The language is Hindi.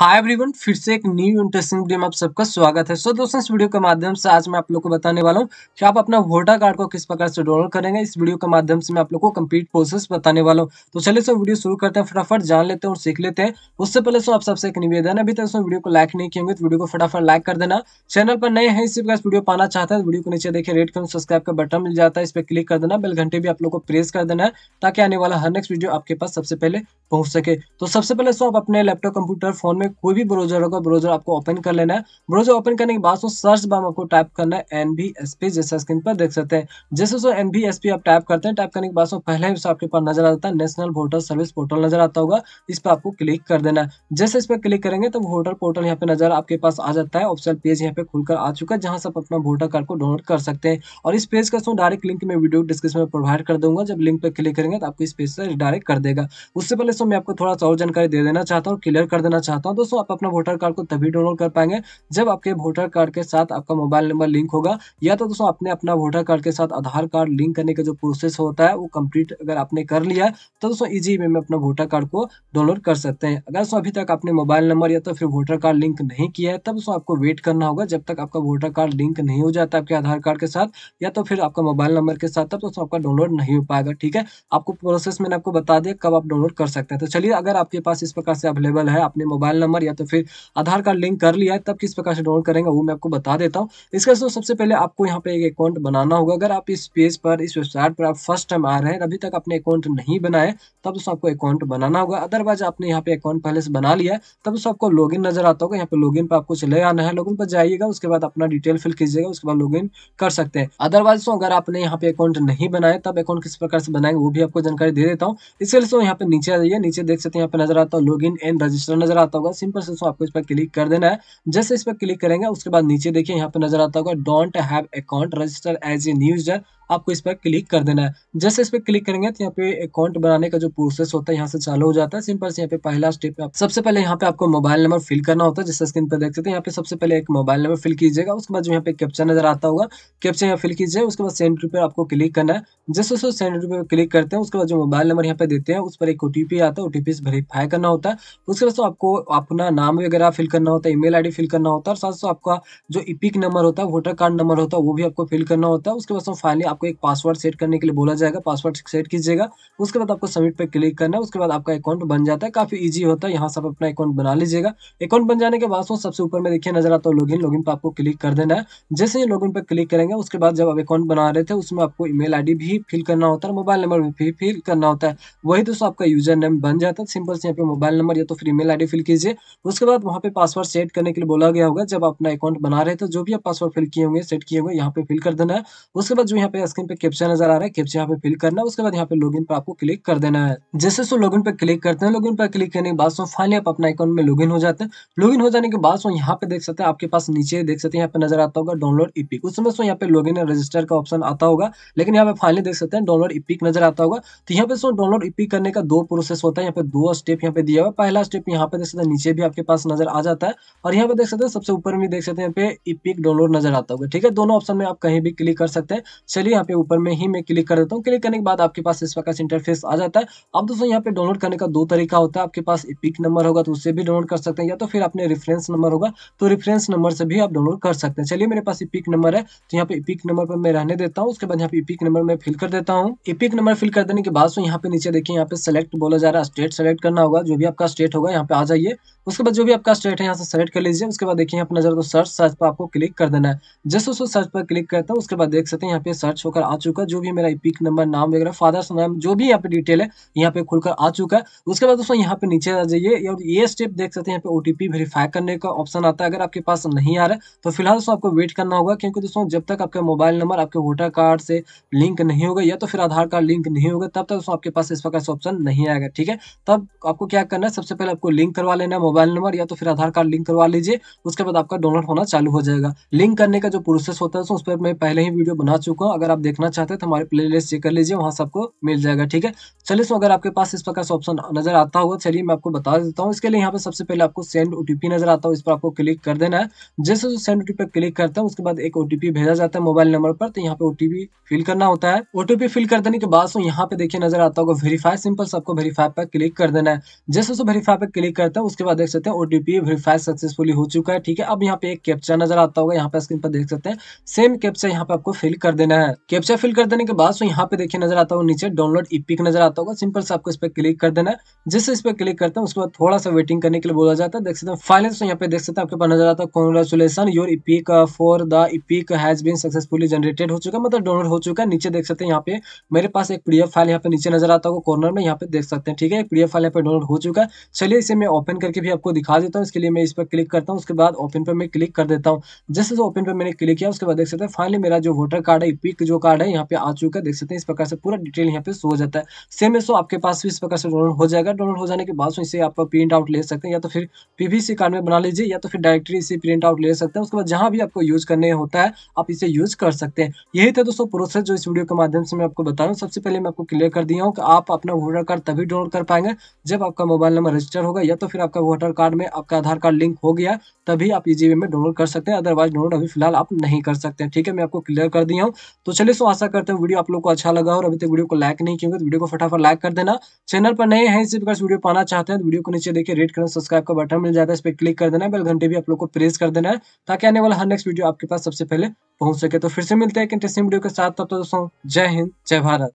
हाय एवरीवन, फिर से एक न्यू इंटरेस्टिंग वीडियो में आप सबका स्वागत है। सो दोस्तों, इस वीडियो के माध्यम से आज मैं आप लोग को बताने वाला हूं कि आप अपना वोटर कार्ड को किस प्रकार से डाउनलोड करेंगे। इस वीडियो के माध्यम से मैं आप लोग को कंप्लीट प्रोसेस बताने वाला हूं। तो चलिए सो वीडियो शुरू करते हैं, फटाफट जान लेते हैं और सीख लेते हैं। उससे पहले सो आप सबसे एक निवेदन है, अभी तक वीडियो को लाइक नहीं किएंगे तो वीडियो को फटाफट लाइक कर देना। चैनल पर नए हैं इसी प्रकार वीडियो पाना चाहता है तो वीडियो को नीचे देखिए रेड कलर सब्सक्राइब का बटन मिल जाता है, इस पर क्लिक कर देना। बेल घंटे भी आप लोग को प्रेस कर देना है ताकि आने वाला हर नेक्स्ट वीडियो आपके पास सबसे पहले पहुंच सके। तो सबसे पहले सो आप अपने लैपटॉप, कंप्यूटर, फोन में कोई भी ब्राउजर होगा, ब्राउजर आपको ओपन कर लेना है। ब्राउजर ओपन करने के बाद सो सर्च बार में आपको टाइप करना है एनवीएसपी, जैसा स्क्रीन पर देख सकते हैं। जैसे सो एनवीएसपी आप टाइप करते हैं, टाइप करने के बाद सो पहले ही आपके पास नजर आता है नेशनल वोटर सर्विस पोर्टल नजर आता होगा, इस पर आपको क्लिक कर देना है। जैसे इस पर क्लिक करेंगे तो वोटर पोर्टल यहाँ पे नजर आपके पास आ जाता है। ऑफिशियल पेज यहाँ पे खुलकर आ चुका है जहाँ से आप अपना वोटर कार्ड को डाउनलोड कर सकते हैं। और इस पेज का सो डायरेक्ट लिंक मैं वीडियो डिस्क्रिप्शन में प्रोवाइड कर दूंगा, जब लिंक पर क्लिक करेंगे तो आपको इस पेज से रिडायरेक्ट कर देगा। उससे पहले सो मैं आपको थोड़ा सा और जानकारी दे देना चाहता हूँ, क्लियर कर देना चाहता हूं। दोस्तों, आप अपना वोटर कार्ड को तभी डाउनलोड कर पाएंगे जब आपके वोटर कार्ड के साथ आपका मोबाइल नंबर लिंक होगा, या तो दोस्तों आपने अपना वोटर कार्ड के साथ आधार कार्ड लिंक करने का जो प्रोसेस होता है वो कंप्लीट अगर आपने कर लिया है तो दोस्तों इजी वे में अपना वोटर कार्ड को डाउनलोड कर सकते हैं। अगर दोस्तों अभी तक आपने मोबाइल नंबर या तो फिर वोटर कार्ड लिंक नहीं किया है तब दोस्तों आपको वेट करना होगा जब तक आपका वोटर कार्ड लिंक नहीं हो जाता आपके आधार कार्ड के साथ या तो फिर आपका मोबाइल नंबर के साथ, तब दोस्तों आपका डाउनलोड नहीं हो पाएगा। ठीक है, आपको प्रोसेस मैंने आपको बता दिया कब आप डाउनलोड कर सकते हैं। तो चलिए, अगर आपके पास इस प्रकार से अवेलेबल है, आपने मोबाइल नंबर या तो फिर आधार कार्ड लिंक कर लिया है तब किस प्रकार से डाउनलोड करेंगे वो मैं आपको बता देता हूं। इसका सबसे पहले आपको यहां पे एक अकाउंट बनाना होगा। अगर आप इस पेज पर, इस वेबसाइट पर आप फर्स्ट टाइम आ रहे हैं, अभी तक आपने अकाउंट नहीं बनाया तब दोस्तों आपको अकाउंट बनाना होगा। अदरवाइज आपने यहाँ पे अकाउंट पहले से बना लिया है तब दोस्तों आपको लॉगिन नजर आता होगा, यहाँ पे लॉगिन पर आपको चले आना है, लॉगिन पर जाइएगा, उसके बाद अपना डिटेल फिल कीजिएगा, उसके बाद लॉगिन कर सकते हैं। अदरवाइज अगर आपने यहाँ पे अकाउंट नहीं बनाया तब अकाउंट किस प्रकार से बनाएंगे वो भी आपको जानकारी दे देता हूँ। इसलिए यहाँ पे नीचे आ जाइए, नीचे देख सकते हैं यहाँ पे नजर आता है लॉगिन एंड रजिस्टर नजर आता होगा। सिंपल से आपको इस पर क्लिक कर देना है। जैसे इस पर क्लिक करेंगे उसके बाद नीचे देखिए यहाँ पे नजर आता होगा don't have account, register as a new user, आपको इस पर क्लिक कर देना है। जैसे इस पर क्लिक करेंगे तो यहाँ पे अकाउंट बनाने का जो प्रोसेस होता है यहाँ से चालू हो जाता है। सिंपल से यहाँ पे पहला स्टेप, सबसे पहले यहाँ पे आपको मोबाइल नंबर फिल करना होता है। जैसे स्क्रीन पर देख सकते हैं यहाँ पे सबसे पहले एक मोबाइल नंबर फिल कीजिएगा, उसके बाद जो यहाँ पे कैप्चा नजर आता होगा कैप्चा यहाँ फिल कीजिए, उसके बाद सेंड टू पे आपको क्लिक करना है। जैसे उसको सेंड टू पे क्लिक करते हैं उसके बाद जो मोबाइल नंबर यहाँ पे देते हैं उस पर एक ओटीपी आता है, ओटीपी से वेरीफाई करना होता है। उसके बाद आपको अपना नाम वगैरह फिल करना होता है, ईमेल आईडी फिल करना होता है, और साथ आपका जो ईपिक नंबर होता है, वोटर कार्ड नंबर होता है वो भी आपको फिल करना होता है। उसके बाद फाइनली आपको एक पासवर्ड सेट करने के लिए बोला जाएगा, पासवर्ड सेट कीजिएगा, उसके बाद आपको सबमिट पे क्लिक करना है, उसके बाद आपका अकाउंट बन जाता है। काफी इजी होता है, यहाँ से आप अपना अकाउंट बना लीजिएगा। अकाउंट बन जाने के बाद सबसे ऊपर में देखिए नजर आता है लॉगिन, लॉगिन पर आपको क्लिक कर देना है। जैसे ही लॉगिन पर क्लिक करेंगे उसके बाद जब आप अकाउंट बना रहे थे उसमें आपको ईमेल आईडी भी फिल करना होता है, मोबाइल नंबर भी फिल करना होता है, वही दोस्तों आपका यूजर नेम बन जाता है। सिंपल से यहाँ पे मोबाइल नंबर या तो फिर ईमेल आईडी फिल कीजिए, उसके बाद वहाँ पे पासवर्ड सेट करने के लिए बोला गया होगा। जब अपना अकाउंट बना रहे थे जो भी आप पासवर्ड फिल किए होंगे, सेट किए होंगे, यहाँ पे फिल कर देना है। उसके बाद जो यहाँ पे स्क्रीन पे कैप्चा नजर आ रहा है, कैप्चा यहाँ पे फिल करना है, उसके बाद यहाँ पे लॉगिन पर आपको क्लिक कर देना है। जैसे सो लॉगिन पे क्लिक करते हैं, लॉगिन पर क्लिक करने के बाद सो फाइनली आप अपना अकाउंट में लॉगिन हो जाते हैं। लॉगिन हो जाने के बाद सो यहाँ पे देख सकते हैं आपके पास नीचे देख सकते हैं यहाँ पे नजर आता होगा डाउनलोड ईपिक, उसमें सो यहाँ पे लॉगिन एंड रजिस्टर का ऑप्शन आता होगा, लेकिन यहाँ पे फाइनली देख सकते हैं डाउनलोड ईपिक नजर आता होगा। तो यहाँ पे सो डाउनलोड ईपिक करने का दो प्रोसेस होता है, यहाँ पे दो स्टेप यहाँ पे दिया हुआ। पहला स्टेप यहाँ पे देख सकते हैं नीचे भी आपके पास नजर आ जाता है, और यहाँ पे देख सकते हैं सबसे ऊपर में देख सकते हैं यहाँ पे ईपिक डाउनलोड नजर आता होगा। ठीक है, दोनों ऑप्शन में आप कहीं भी क्लिक कर सकते हैं। चलिए यहाँ पे ऊपर में ही मैं क्लिक कर देता हूँ। क्लिक करने के बाद आपके पास इस प्रकार से इंटरफेस आ जाता है। अब दोस्तों यहाँ पे डाउनलोड करने का दो तरीका होता है, आपके पास ईपिक नंबर होगा तो उससे भी डाउनलोड कर सकते हैं, या तो फिर आपने रेफरेंस नंबर होगा तो रेफरेंस नंबर से भी आप डाउनलोड कर सकते हैं। चलिए, मेरे पास ईपिक नंबर है तो यहाँ पे ईपिक नंबर पर मैं रहने देता हूँ। उसके बाद यहाँ पे ईपिक नंबर मैं फिल कर देता हूँ। ईपिक नंबर फिल कर देने के बाद यहाँ पे नीचे देखिए यहाँ पे सेलेक्ट बोला जा रहा है, स्टेट सेलेक्ट करना होगा, जो भी आपका स्टेट होगा यहाँ पे आ जाइए। उसके बाद जो भी आपका स्टेट है यहाँ से सेलेक्ट कर लीजिए। उसके बाद देखिए यहाँ पे नजर तो सर्च पर आपको क्लिक कर देना है। जैसे उसको सर्च पर क्लिक करता है उसके बाद देख सकते हैं यहाँ पे सर्च होकर आ चुका जो भी मेरा ईपिक नंबर, नाम वगैरह, फादर्स नाम, जो भी यहाँ पे डिटेल है यहाँ पे खुलकर आ चुका है। उसके बाद दोस्तों यहाँ पे नीचे आ जाइए और ये स्टेप देख सकते हैं यहाँ पे ओटीपी वेरीफाई करने का ऑप्शन आता है। अगर आपके पास नहीं आ रहा है तो फिलहाल दोस्तों आपको वेट करना होगा, क्योंकि दोस्तों जब तक आपका मोबाइल नंबर आपके वोटर कार्ड से लिंक नहीं होगा या तो फिर आधार कार्ड लिंक नहीं होगा तब तक दोस्तों आपके पास इस प्रकार से ऑप्शन नहीं आएगा। ठीक है, तब आपको क्या करना है, सबसे पहले आपको लिंक करवा लेना है, मोबाइल नंबर या तो फिर आधार कार्ड लिंक करवा लीजिए। उसके बाद आपका डाउनलोड होना चालू हो जाएगा। लिंक करने का जो प्रोसेस होता है उस पर मैं पहले ही वीडियो बना चुका हूँ, अगर अगर आप देखना चाहते हैं तो हमारे प्लेलिस्ट चेक कर लीजिए, वहाँ से आपको मिल जाएगा। ठीक है, चलिए सो अगर आपके पास इस प्रकार से ऑप्शन नजर आता होगा, चलिए मैं आपको बता देता हूँ। इसके लिए यहाँ पे सबसे पहले आपको सेंड ओटीपी नजर आता हो, इस पर आपको क्लिक कर देना है। जैसे जो सेंड ओटीपी पर क्लिक करता है उसके बाद एक ओटीपी भेजा जाता है मोबाइल नंबर पर, तो यहाँ पे ओटीपी फिल करना होता है। ओटीपी फिल कर देने के बाद सो यहाँ पे देखिए नजर आता होगा वेरीफाई, सिंपल सबको वेरीफाई पर क्लिक कर देना है। जैसे सो वेरीफाई पर क्लिक करता है उसके बाद देख सकते हैं ओटीपी वेरीफाई सक्सेसफुली हो चुका है। ठीक है, अब यहाँ पे एक कैप्चा नजर आता होगा, यहाँ पे स्क्रीन पर देख सकते हैं सेम कैप्चा यहाँ पे आपको फिल कर देना है। कैप्चा फिल कर देने के बाद सो यहाँ पे देखिए नजर आता होगा नीचे डाउनलोड ईपिक नजर आता होगा, सिंपल से आपको इस पर क्लिक कर देना है। जैसे इस पर क्लिक करते हैं उसके बाद थोड़ा सा वेटिंग करने के लिए बोला जाता है। देख सकते हैं फाइनल यहाँ पे देख सकते हैं आपके पास नजर आता है congratulation your EPIC for the EPIC has been successfully generated हो चुका, मतलब डाउनलोड हो चुका है। नीचे देख सकते हैं यहाँ पे मेरे पास एक पीडीएफ फाइल यहाँ पे नीचे नजर आता होगा कॉर्नर में, यहाँ पे देख सकते हैं। ठीक है, पीडीएफ फाइल यहाँ पे डाउनलोड हो चुका है। चलिए इसे मैं ओपन करके भी आपको दिखा देता हूँ। इसके लिए मैं इस पर क्लिक करता हूँ, उसके बाद ओपन पर मैं क्लिक कर देता हूँ। जैसे ओपन पर मैंने क्लिक किया उसके बाद देख सकते हैं फाइनली मेरा जो वोटर कार्ड है ईपिक जो कार्ड है यहाँ पे आ चुका है। देख सकते हैं इस प्रकार से पूरा डिटेल यहाँ पे शो जाता है। सेम है सो आपके पास भी इस प्रकार से डाउनलोड हो जाएगा। डाउनलोड हो जाने के बाद इसे आप प्रिंट आउट ले सकते हैं, या तो फिर पीवीसी कार्ड में बना लीजिए या तो फिर डायरेक्टली इसे प्रिंट आउट ले सकते हैं। उसके बाद जहां भी आपको यूज करने होता है आप इसे यूज कर सकते हैं। यही था दोस्तों प्रोसेस जो इस वीडियो के माध्यम से मैं आपको बता रहा हूँ। सबसे पहले मैं आपको क्लियर कर दिया हूँ कि आप अपना वोटर कार्ड तभी डाउनलोड कर पाएंगे जब आपका मोबाइल नंबर रजिस्टर होगा, या तो फिर आपका वोटर कार्ड में आपका आधार कार्ड लिंक हो गया तभी आप ईजीवे में डाउनलोड कर सकते हैं, अदरवाइज डाउनलोड अभी फिलहाल आप नहीं कर सकते हैं। ठीक है, मैं आपको क्लियर कर दिया हूँ। तो चलिए सो आशा करते हैं वीडियो आप लोग को अच्छा लगा, और अभी तक वीडियो को लाइक नहीं किया तो वीडियो को फटाफट लाइक कर देना। चैनल पर नए हैं इसी प्रकार से वीडियो पाना चाहते हैं तो वीडियो को नीचे देखिए रेड कलर सब्सक्राइब का बटन मिल जाता है, इस पर क्लिक कर देना है। बेल घंटे भी आप लोग को प्रेस कर देना है ताकि आने वाला हर नेक्स्ट वीडियो आपके पास सबसे पहले पहुंच सके। तो फिर से मिलते हैं एक इंटरेस्टिंग वीडियो के साथ, तब तक दोस्तों जय हिंद जय भारत।